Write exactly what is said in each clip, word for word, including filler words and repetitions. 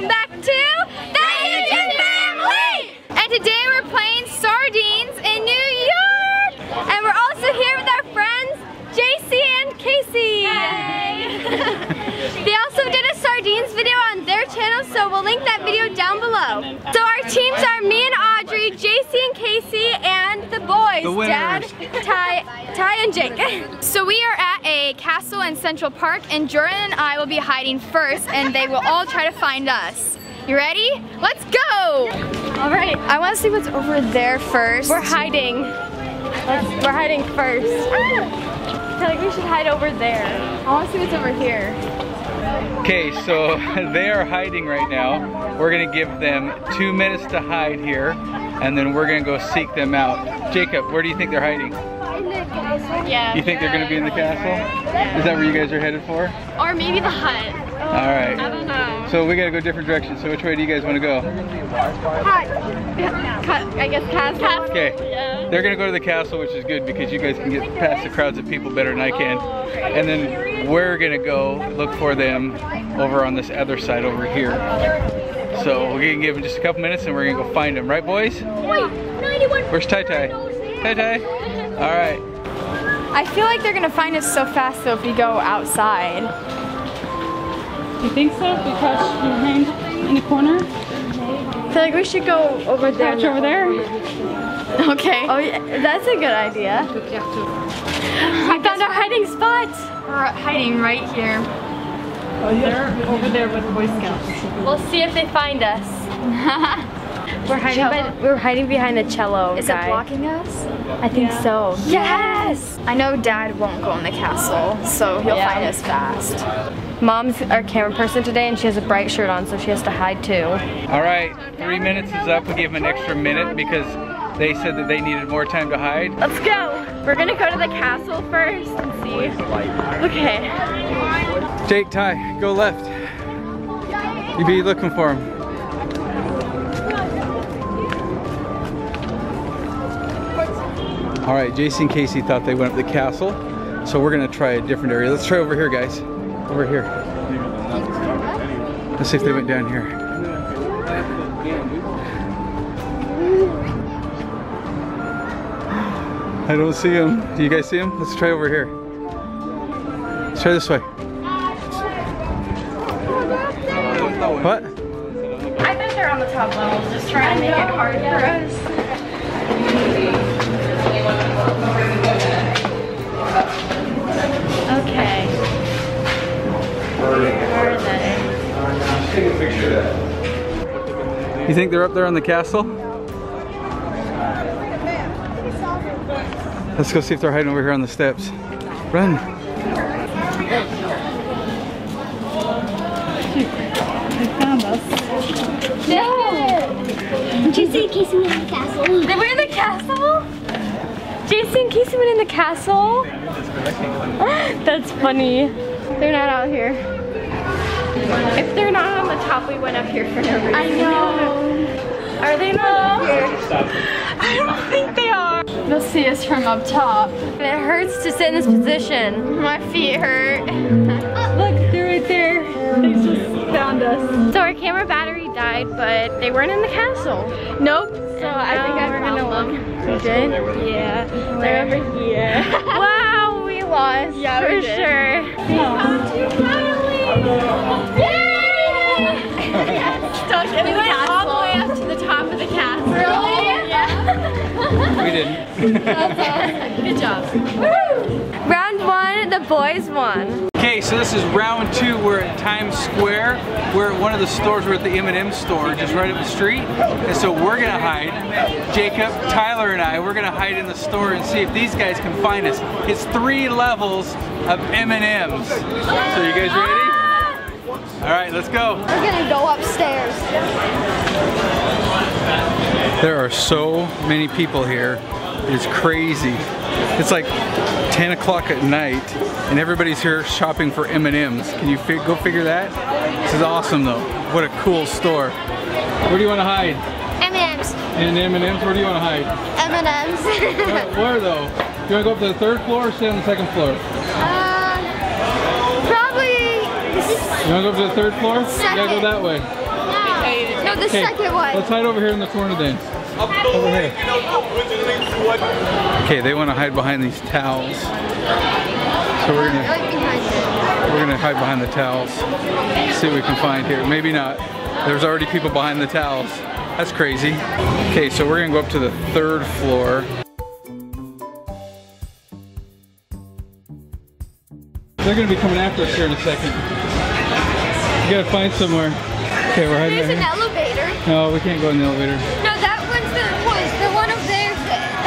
welcome back to The Asian Family! And today we're playing Sardines in New York! And we're also here with our friends J C and Casey! Yay! They also did a Sardines video on their channel, so we'll link that video down below. So our teams are me and Audrey, J C and Casey, and the boys, the Dad, Ty, Ty and Jake. So we are at a castle in Central Park, and Jordan and I will be hiding first, and they will all try to find us. You ready? Let's go! All right. I want to see what's over there first. We're hiding. Let's, we're hiding first. I feel like we should hide over there. I want to see what's over here. Okay, so they are hiding right now. We're gonna give them two minutes to hide here, and then we're gonna go seek them out. Jacob, where do you think they're hiding? In the castle. Yeah. You think they're gonna be in the castle? Is that where you guys are headed for? Or maybe the hut. All right. I don't know. So we gotta go different directions. So which way do you guys want to go? Hut. I guess castle. Okay. Yeah. They're gonna go to the castle, which is good because you guys can get past the crowds of people better than I can. And then we're gonna go look for them over on this other side over here. So we're gonna give them just a couple minutes, and we're gonna go find them, right, boys? Wait, ninety-one. Where's Ty Ty? Ty Ty. All right. I feel like they're gonna find us so fast though if we go outside. You think so? Because you hang in the corner? I feel like we should go over there. Crouch over there? Okay. Oh, yeah, that's a good idea. We found our hiding spot. We're hiding right here. They're over there with the Boy Scouts. We'll see if they find us. we're, hiding by, we're hiding behind the cello. Is guy. It blocking us? I think yeah. so. Yes! I know Dad won't go in the castle, so he'll yeah. find us fast. Mom's our camera person today, and she has a bright shirt on, so she has to hide too. All right, three minutes is up. We gave them an extra minute because they said that they needed more time to hide. Let's go. We're gonna go to the castle first and see. Okay. Jake, Ty, go left. You be looking for him. All right, J C and Casey thought they went up the castle, so we're gonna try a different area. Let's try over here, guys. Over here. Let's see if they went down here. I don't see them. Do you guys see them? Let's try over here. Let's try this way. What? I bet they're on the top level, just trying to make it hard for us. Okay. Where are they? You think they're up there on the castle? Let's go see if they're hiding over here on the steps. Run! They found us. No! Did you see Casey went in the castle? They were in the castle? J C and Casey went in the castle. That's funny. They're not out here. If they're not on the top, we went up here for no reason. I know. Are they not up here? I don't think they are. They'll see us from up top. It hurts to sit in this position. My feet hurt. Look, they're right there. They just found us. So our camera battery died, but they weren't in the castle. Nope. So I think I found them. You did? Yeah. They're over here. Wow, we lost. Yeah, for we did. Sure. We found two families! Yay! We went all the way up to the top of the castle. Really? Yeah. We didn't. Awesome. Good job. Woo! Round one, the boys won. Okay, so this is round two. We're at Times Square. We're at one of the stores. We're at the M and M store, just right up the street. And so we're gonna hide. Jacob, Tyler, and I, we're gonna hide in the store and see if these guys can find us. It's three levels of M and M's. So you guys ready? All right, let's go. We're gonna go upstairs. There are so many people here. It's crazy. It's like ten o'clock at night, and everybody's here shopping for M and M's. Can you fi go figure that? This is awesome, though. What a cool store. Where do you want to hide? M and M's. And M and M's? Where do you want to hide? M and M's. uh, where, though? Do you want to go up to the third floor or stay on the second floor? Um, probably... You want to go up to the third floor? Second. You gotta go that way. No, the okay. second one. Let's hide over here in the corner then. Up over here. Okay, they want to hide behind these towels. So we're gonna we're gonna hide behind the towels. See what we can find here. Maybe not. There's already people behind the towels. That's crazy. Okay, so we're gonna go up to the third floor. They're gonna be coming after us here in a second. You gotta find somewhere. Okay, we're hiding. There's an elevator. No, we can't go in the elevator. No, that one's the one. The one up there.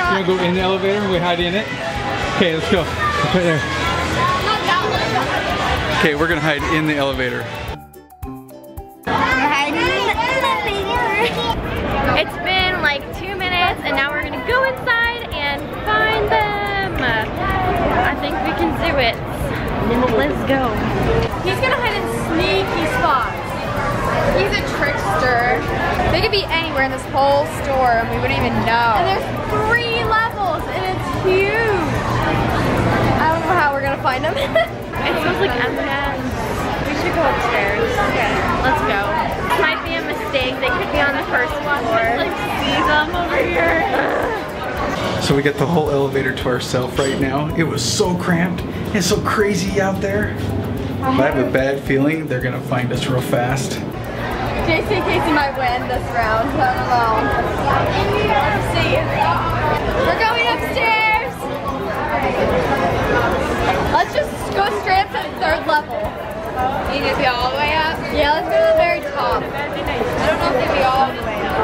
We're gonna go in the elevator and we hide in it. Okay, let's go. It's right there. Not that one. Okay, we're gonna hide in the elevator. It's been like two minutes and now we're gonna go inside and find them. I think we can do it. Let's go. He's gonna hide in sneaky spots. He's a trickster. They could be anywhere in this whole store and we wouldn't even know. And there's three levels and it's huge. I don't know how we're gonna find them. It smells like M and M's. We should go upstairs. Okay, let's go. This might be a mistake. They could be on the first floor. Like, see them over here. So we got the whole elevator to ourselves right now. It was so cramped and so crazy out there. But I have a bad feeling they're gonna find us real fast. Jason and Casey might win this round. I don't know. Let's see. We're going upstairs. Let's just go straight up to the third level. You need to be all the way up? Yeah, let's go to the very top. I don't know if they'd be all the way up.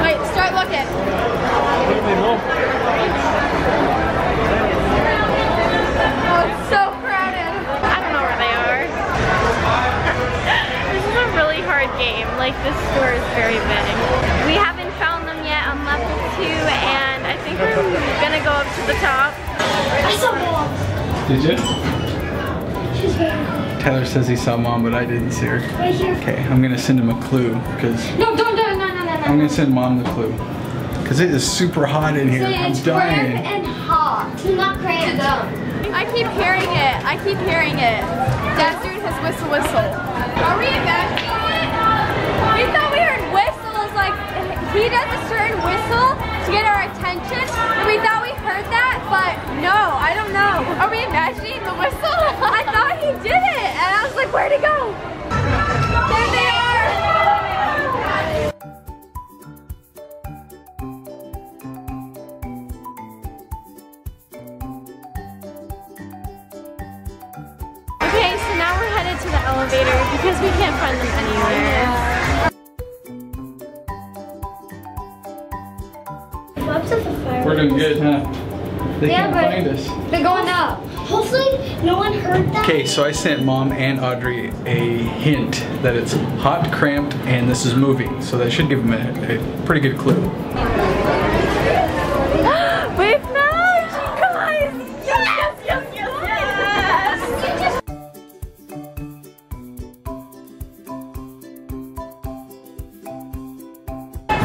Wait, start looking. Oh, it's so crowded. I don't know where they are. This is a really hard game. Like, this store is very big. We haven't found them yet on level two, and I think we're gonna go up to the top. I saw mom. Did you? She's here. Tyler says he saw mom, but I didn't see her. Right here. Okay, I'm gonna send him a clue because. No, don't do it! No, no, no, no. I'm gonna send mom the clue because it is super hot in here. It's I'm dying. It's and hot. It's not cramped. I keep hearing it. I keep hearing it. That dude has whistle whistle. Are we evacuating? We thought we heard whistles. Like he does a certain whistle to get our attention. We thought we heard that, but no, I don't know. Are we imagining the whistle? I thought he did it. And I was like, where'd he go? There they are! Okay, so now we're headed to the elevator because we can't find them anywhere. We're doing good, huh? They yeah, can't find us. They're going up. Hopefully no one heard that. Okay, so I sent mom and Audrey a hint that it's hot, cramped, and this is moving. So that should give them a, a pretty good clue. We found you guys! Yes, yes, yes, yes, yes! Yes. There's not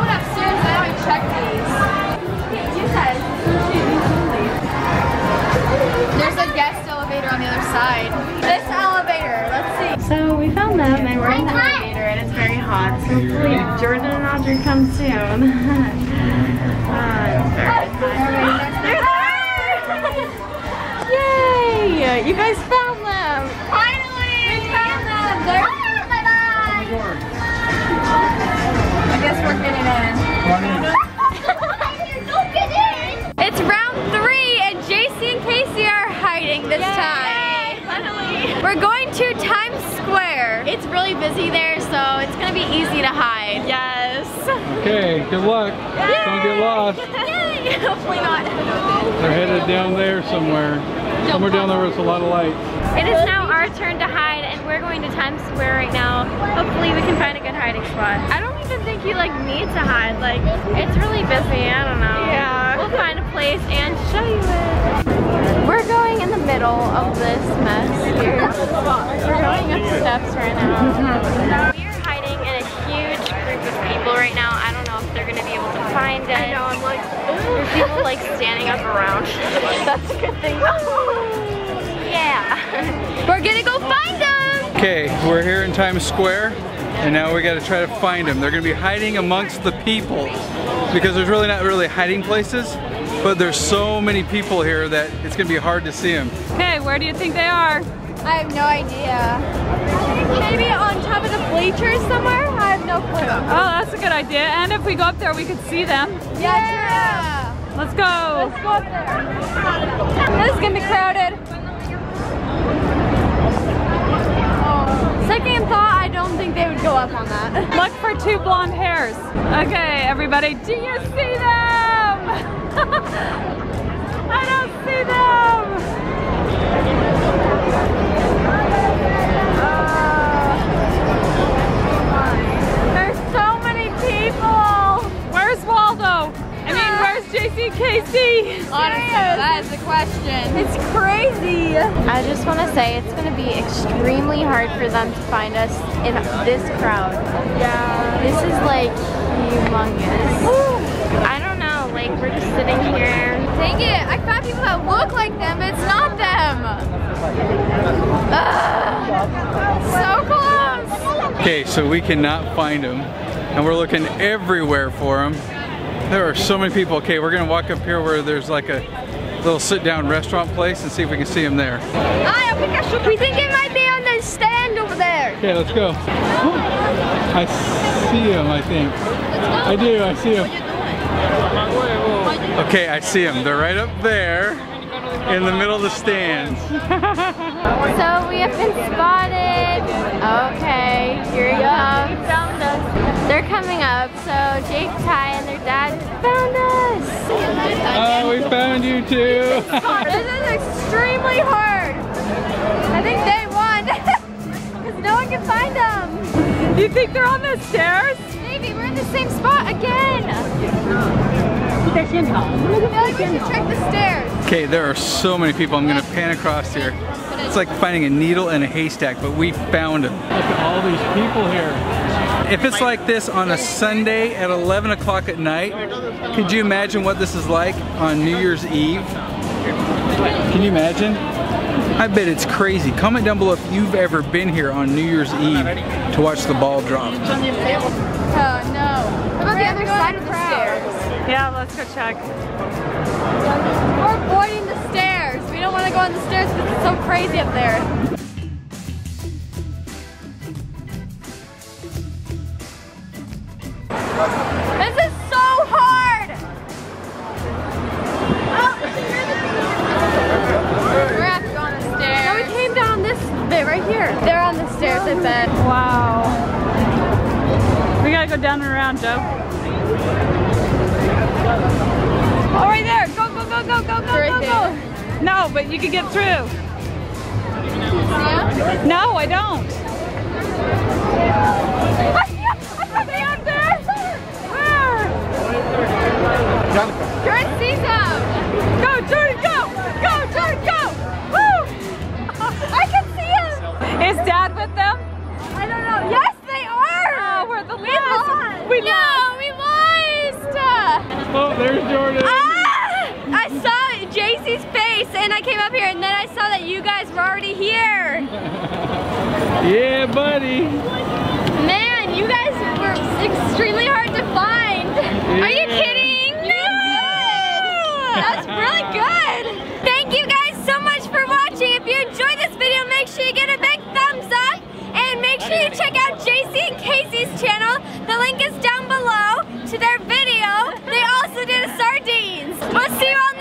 one upstairs, I already checked these. Okay, you guys. There's a guest elevator on the other side. This elevator, let's see. So we found them and we're in the elevator and it's very hot. So hopefully Jordan and Audrey come soon. uh, very hot. They're there! Yay! You guys found them! Finally! We found them! They're ah, bye bye! I guess we're getting in. Don't get in! It's round three and J C and Casey are hiding this Yay, time. Finally. We're going to Times Square. It's really busy there, so it's gonna be easy to hide. Yes. Okay, good luck. Yay. Don't get lost. Yay. Hopefully not. They're headed down there somewhere. Somewhere down there with a lot of lights. It is now our turn to hide and we're going to Times Square right now. Hopefully we can find a good hiding spot. I don't even think you like need to hide. Like it's really busy, I don't know. Yeah. We'll find a place and show you it. We're going in the middle of this mess here. We're going up steps right now. We are hiding in a huge group of people right now. I don't know if they're gonna be able to find it. I know, I'm like, there's people like standing up around. That's a good thing. Yeah. We're gonna go find them! Okay, we're here in Times Square. and now we gotta try to find them. They're gonna be hiding amongst the people because there's really not really hiding places, but there's so many people here that it's gonna be hard to see them. Hey, where do you think they are? I have no idea. Maybe on top of the bleachers somewhere? I have no clue. Oh, that's a good idea. And if we go up there, we could see them. Yeah, yeah. True. Let's go. Let's go up there. This is gonna be crowded. Second thought, I don't think they would go up on that. Look for two blonde hairs. Okay, everybody, do you see them? I don't see them. Uh, there's so many people. Where's Waldo? I mean, where's J C K C? Honestly, that is the question. It's crazy. I just want to say it's going to be extremely hard for them to find us in this crowd. Yeah. This is like humongous. Ooh. I don't know, like we're just sitting here. Dang it, I found people that look like them, but it's not them. Ugh. So close. Okay, so we cannot find them, and we're looking everywhere for them. There are so many people. Okay, we're gonna walk up here where there's like a little sit-down restaurant place and see if we can see them there. We think it might be on the stand over there. Okay, let's go. Oh, I see him, I think. I do, I see him. Okay, I see him. They're right up there in the middle of the stands. So we have been spotted. Okay, here he comes. They're coming up, so Jake, Ty, and their dad found us! Oh, we found you too! This is extremely hard! I think they won! Because no one can find them! You think they're on the stairs? Maybe, we're in the same spot again! I feel like we should check the stairs! Okay, there are so many people, I'm gonna pan across here. It's like finding a needle in a haystack, but we found them. Look at all these people here! If it's like this on a Sunday at eleven o'clock at night, could you imagine what this is like on New Year's Eve? Can you imagine? I bet it's crazy. Comment down below if you've ever been here on New Year's Eve to watch the ball drop. Oh no. How about the other side of the stairs? Yeah, let's go check. We're avoiding the stairs. We don't want to go on the stairs because it's so crazy up there. This is so hard! Oh, we're gonna have to go on the stairs. No, we came down this bit right here. They're on the stairs, I bet. Wow. We gotta go down and around, Joe. Oh, right there! Go, go, go, go, go, go, right go, go! No, but you can get through. Yeah? No, I don't. Jordan sees them! Go, Jordan, go! Go, Jordan, go! Woo! I can see him! Is Dad with them? I don't know. Yes, they are! Oh, we're the last. We lost! We no, lost. we lost! Oh, there's Jordan! Ah! I saw J C's face and I came up here and then I saw that you guys were already here! Yeah, buddy! Man, you guys were extremely hard to find! Yeah. Are you kidding? That's really good! Thank you guys so much for watching! If you enjoyed this video, make sure you get a big thumbs up! And make sure you check out J C and Casey's channel. The link is down below to their video. They also did a sardines. We'll see you all